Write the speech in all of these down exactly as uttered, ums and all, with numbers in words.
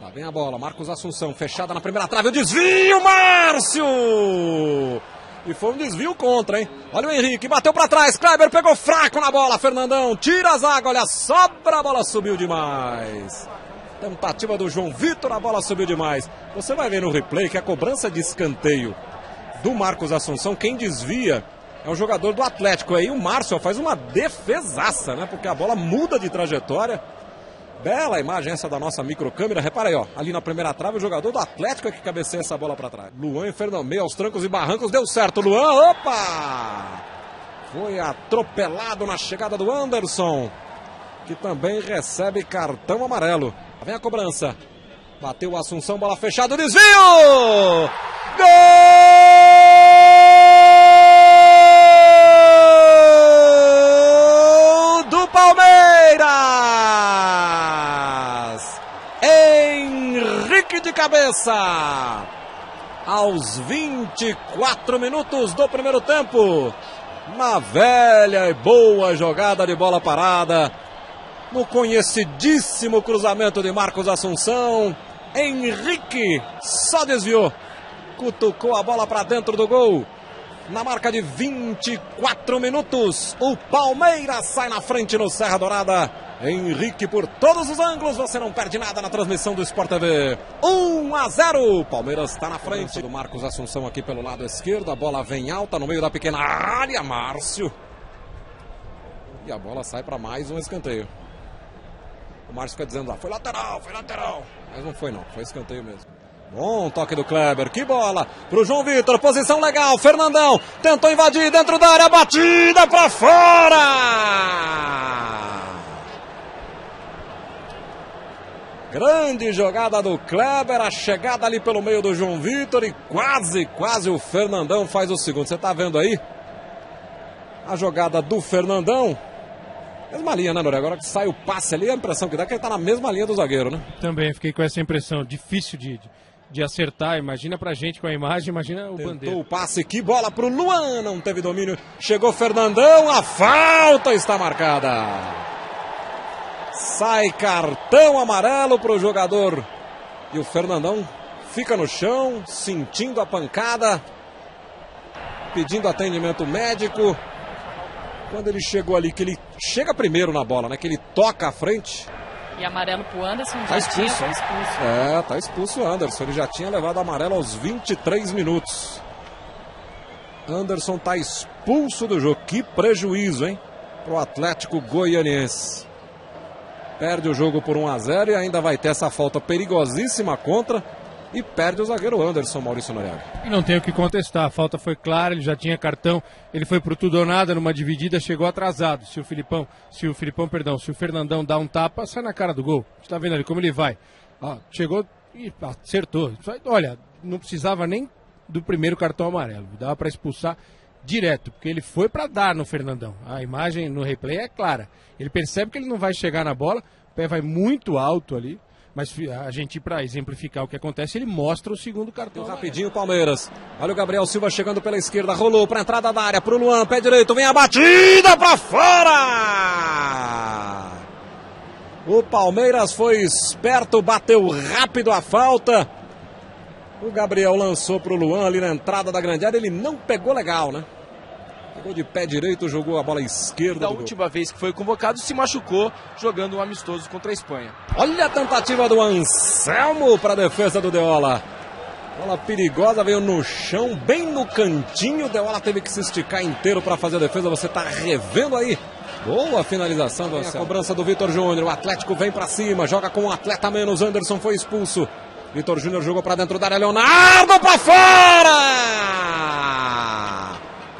Lá vem a bola, Marcos Assunção, fechada na primeira trave, o desvio, Márcio! E foi um desvio contra, hein? Olha o Henrique, bateu pra trás, Kleber pegou fraco na bola, Fernandão, tira a zaga, olha, sobra, a bola subiu demais. Tentativa do João Vitor, a bola subiu demais. Você vai ver no replay que a cobrança de escanteio do Marcos Assunção, quem desvia é um jogador do Atlético. Aí o Márcio faz uma defesaça, né? Porque a bola muda de trajetória. Bela a imagem essa da nossa microcâmera. Repara aí, ó. Ali na primeira trave, o jogador do Atlético é que cabeceia essa bola para trás. Luan e Fernandão, meio aos trancos e barrancos. Deu certo, Luan. Opa! Foi atropelado na chegada do Anderson, que também recebe cartão amarelo. Lá vem a cobrança. Bateu o Assunção, bola fechada, desvio! Gol! De cabeça, aos vinte e quatro minutos do primeiro tempo, uma velha e boa jogada de bola parada, no conhecidíssimo cruzamento de Marcos Assunção, Henrique só desviou, cutucou a bola para dentro do gol. Na marca de vinte e quatro minutos, o Palmeiras sai na frente no Serra Dourada. Henrique por todos os ângulos, você não perde nada na transmissão do Sport T V. um a zero, Palmeiras está na frente. Do Marcos Assunção aqui pelo lado esquerdo, a bola vem alta no meio da pequena área, Márcio. E a bola sai para mais um escanteio. O Márcio fica dizendo lá, foi lateral, foi lateral. Mas não foi não, foi escanteio mesmo. Bom toque do Kleber, que bola pro João Vitor, posição legal, Fernandão tentou invadir dentro da área, batida pra fora! Grande jogada do Kleber, a chegada ali pelo meio do João Vitor e quase, quase o Fernandão faz o segundo. Você tá vendo aí a jogada do Fernandão? Mesma linha, né, Noré? Agora que sai o passe ali, a impressão que dá é que ele tá na mesma linha do zagueiro, né? Também, fiquei com essa impressão, difícil de... de... de acertar, imagina pra gente com a imagem, imagina o bandeira. O passe, que bola pro Luan, não teve domínio, chegou Fernandão, a falta está marcada. Sai cartão amarelo pro jogador e o Fernandão fica no chão, sentindo a pancada, pedindo atendimento médico. Quando ele chegou ali, que ele chega primeiro na bola, né, que ele toca à frente... E amarelo pro Anderson, já tá expulso, tinha, tá expulso. É, tá expulso o Anderson, ele já tinha levado amarelo aos vinte e três minutos. Anderson tá expulso do jogo, que prejuízo, hein? Pro Atlético Goianense. Perde o jogo por um a zero e ainda vai ter essa falta perigosíssima contra e perde o zagueiro Anderson, Maurício Noriega. E não tem o que contestar, a falta foi clara, ele já tinha cartão, ele foi pro tudo ou nada numa dividida, chegou atrasado. Se o Filipão, se o Filipão, perdão, se o Fernandão dá um tapa, sai na cara do gol. Você tá vendo ali como ele vai. Ó, chegou e acertou. Só, olha, não precisava nem do primeiro cartão amarelo, dava para expulsar direto, porque ele foi para dar no Fernandão. A imagem no replay é clara. Ele percebe que ele não vai chegar na bola, o pé vai muito alto ali. Mas a gente, para exemplificar o que acontece, ele mostra o segundo cartão. Rapidinho o Palmeiras. Olha o Gabriel Silva chegando pela esquerda. Rolou para a entrada da área, para o Luan. Pé direito, vem a batida para fora! O Palmeiras foi esperto, bateu rápido a falta. O Gabriel lançou para o Luan ali na entrada da grande área. Ele não pegou legal, né? Pegou de pé direito, jogou a bola esquerda. Da última vez que foi convocado, se machucou jogando um amistoso contra a Espanha. Olha a tentativa do Anselmo para a defesa do Deola. Bola perigosa, veio no chão, bem no cantinho. Deola teve que se esticar inteiro para fazer a defesa. Você está revendo aí. Boa finalização do Anselmo. A cobrança do Vitor Júnior. O Atlético vem para cima, joga com um atleta menos. Anderson foi expulso. Vitor Júnior jogou para dentro da área. Leonardo para fora!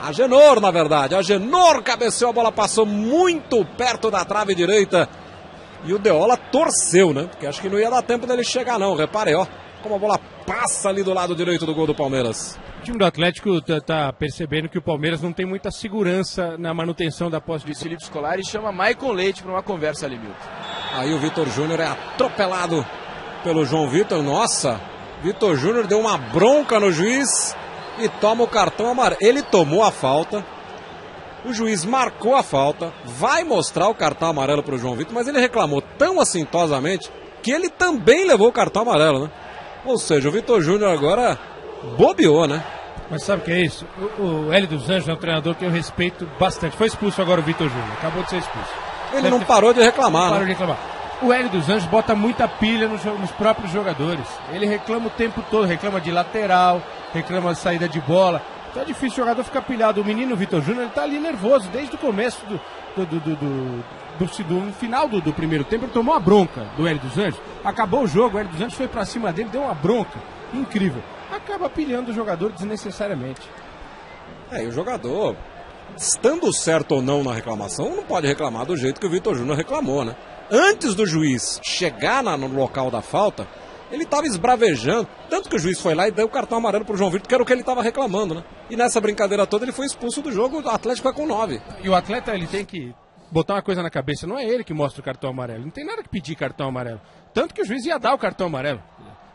Agenor, na verdade, Agenor cabeceou, a bola passou muito perto da trave direita e o Deola torceu, né? Porque acho que não ia dar tempo dele chegar não, repare, ó, como a bola passa ali do lado direito do gol do Palmeiras. O time do Atlético tá, tá percebendo que o Palmeiras não tem muita segurança na manutenção da posse de Felipe Scolari e chama Maikon Leite para uma conversa ali, Milton. Aí o Vitor Júnior é atropelado pelo João Vitor, nossa, Vitor Júnior deu uma bronca no juiz... E toma o cartão amarelo. Ele tomou a falta. O juiz marcou a falta. Vai mostrar o cartão amarelo para o João Vitor. Mas ele reclamou tão assintosamente que ele também levou o cartão amarelo, né? Ou seja, o Vitor Júnior agora bobeou, né? Mas sabe o que é isso? O, o Hélio dos Anjos é um treinador que eu respeito bastante. Foi expulso agora o Vitor Júnior, acabou de ser expulso. Ele Deve não ter... parou de reclamar, não né? parou de reclamar. O Hélio dos Anjos bota muita pilha nos, nos próprios jogadores. Ele reclama o tempo todo, reclama de lateral, reclama de saída de bola. Então é difícil o jogador ficar pilhado. O menino Vitor Júnior, ele tá ali nervoso desde o começo do... do, do, do, do... No final do, do primeiro tempo, ele tomou uma bronca do Hélio dos Anjos. Acabou o jogo, o Hélio dos Anjos foi pra cima dele, deu uma bronca incrível. Acaba pilhando o jogador desnecessariamente. É, e o jogador, estando certo ou não na reclamação, não pode reclamar do jeito que o Vitor Júnior reclamou, né? Antes do juiz chegar na, no local da falta, ele tava esbravejando. Tanto que o juiz foi lá e deu o cartão amarelo pro João Vitor, que era o que ele tava reclamando, né? E nessa brincadeira toda, ele foi expulso do jogo. O Atlético é com nove. E o atleta, ele tem que botar uma coisa na cabeça, não é ele que mostra o cartão amarelo, não tem nada que pedir cartão amarelo, tanto que o juiz ia dar o cartão amarelo.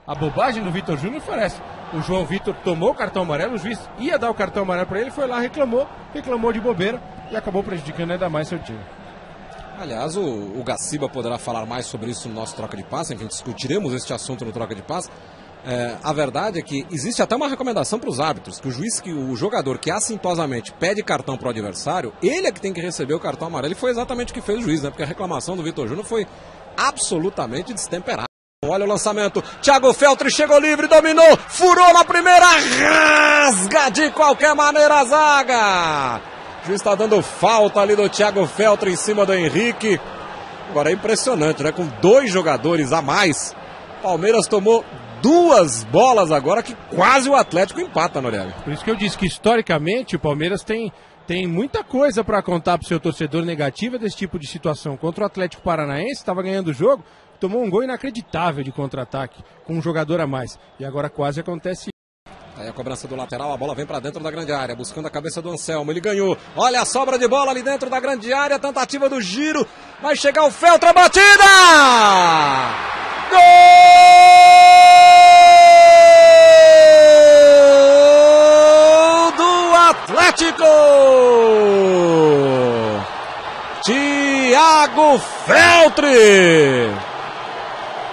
A bobagem do Vitor Júnior parece, o João Vitor tomou o cartão amarelo, o juiz ia dar o cartão amarelo para ele, foi lá, reclamou, reclamou de bobeira e acabou prejudicando ainda mais seu time. Aliás, o, o Gaciba poderá falar mais sobre isso no nosso Troca de Passe, enfim, discutiremos este assunto no Troca de Passe. É, a verdade é que existe até uma recomendação para os árbitros, que o juiz, que o jogador que assintosamente pede cartão para o adversário, ele é que tem que receber o cartão amarelo. E foi exatamente o que fez o juiz, né? Porque a reclamação do Vitor Júnior foi absolutamente destemperada. Olha o lançamento, Thiago Feltri chegou livre, dominou, furou na primeira, rasga de qualquer maneira a zaga. O juiz está dando falta ali do Thiago Feltri em cima do Henrique. Agora é impressionante, né? Com dois jogadores a mais, Palmeiras tomou duas bolas agora que quase o Atlético empata, Noriega. Por isso que eu disse que historicamente o Palmeiras tem, tem muita coisa para contar para o seu torcedor negativa desse tipo de situação. Contra o Atlético Paranaense, estava ganhando o jogo, tomou um gol inacreditável de contra-ataque, com um jogador a mais. E agora quase acontece isso. Aí a cobrança do lateral, a bola vem para dentro da grande área, buscando a cabeça do Anselmo, ele ganhou. Olha a sobra de bola ali dentro da grande área, tentativa do giro, vai chegar o Feltri, batida! Gol! Atlético! Thiago Feltri!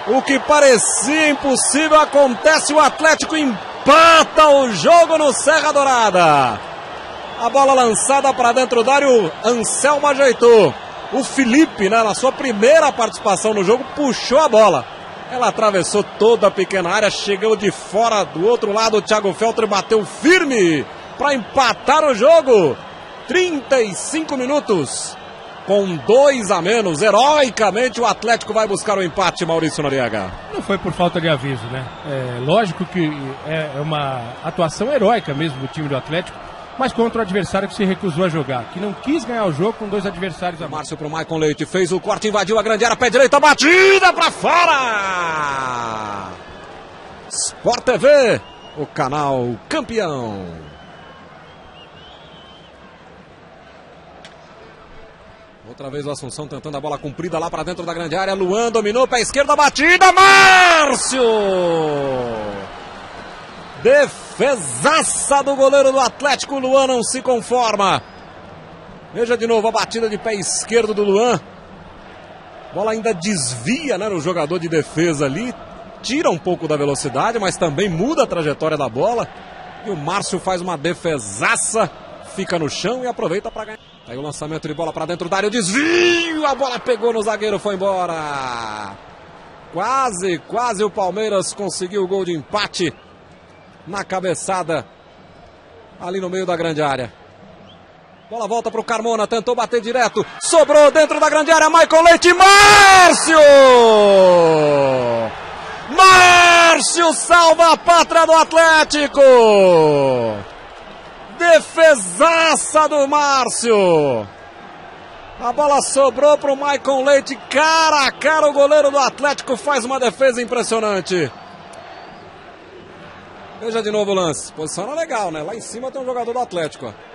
O que parecia impossível acontece, o Atlético empata o jogo no Serra Dourada. A bola lançada para dentro da área, o Anselmo ajeitou. O Felipe, né, na sua primeira participação no jogo, puxou a bola. Ela atravessou toda a pequena área, chegou de fora do outro lado, o Thiago Feltri bateu firme para empatar o jogo. Trinta e cinco minutos com dois a menos. Heroicamente o Atlético vai buscar o empate, Maurício Noriega. Não foi por falta de aviso, né? É, lógico que é uma atuação heróica mesmo do time do Atlético, mas contra o adversário que se recusou a jogar, que não quis ganhar o jogo com dois adversários a mais. Márcio pro Maikon Leite, fez o corte, invadiu a grande área, pé direito, batida para fora. Sport T V, o canal campeão. Outra vez o Assunção tentando a bola comprida lá para dentro da grande área. Luan dominou, pé esquerdo, batida, Márcio! Defesaça do goleiro do Atlético, Luan não se conforma. Veja de novo a batida de pé esquerdo do Luan. Bola ainda desvia, né, no jogador de defesa ali. Tira um pouco da velocidade, mas também muda a trajetória da bola. E o Márcio faz uma defesaça, fica no chão e aproveita para ganhar. Aí o lançamento de bola para dentro da área, o desvio, a bola pegou no zagueiro, foi embora. Quase, quase o Palmeiras conseguiu o gol de empate na cabeçada ali no meio da grande área. Bola volta para o Carmona, tentou bater direto, sobrou dentro da grande área, Michael Leite, Márcio! Márcio salva a pátria do Atlético! Defesaça do Márcio. A bola sobrou para o Maicon Leite. Cara a cara, o goleiro do Atlético faz uma defesa impressionante. Veja de novo o lance. Posição legal, né? Lá em cima tem um jogador do Atlético, ó.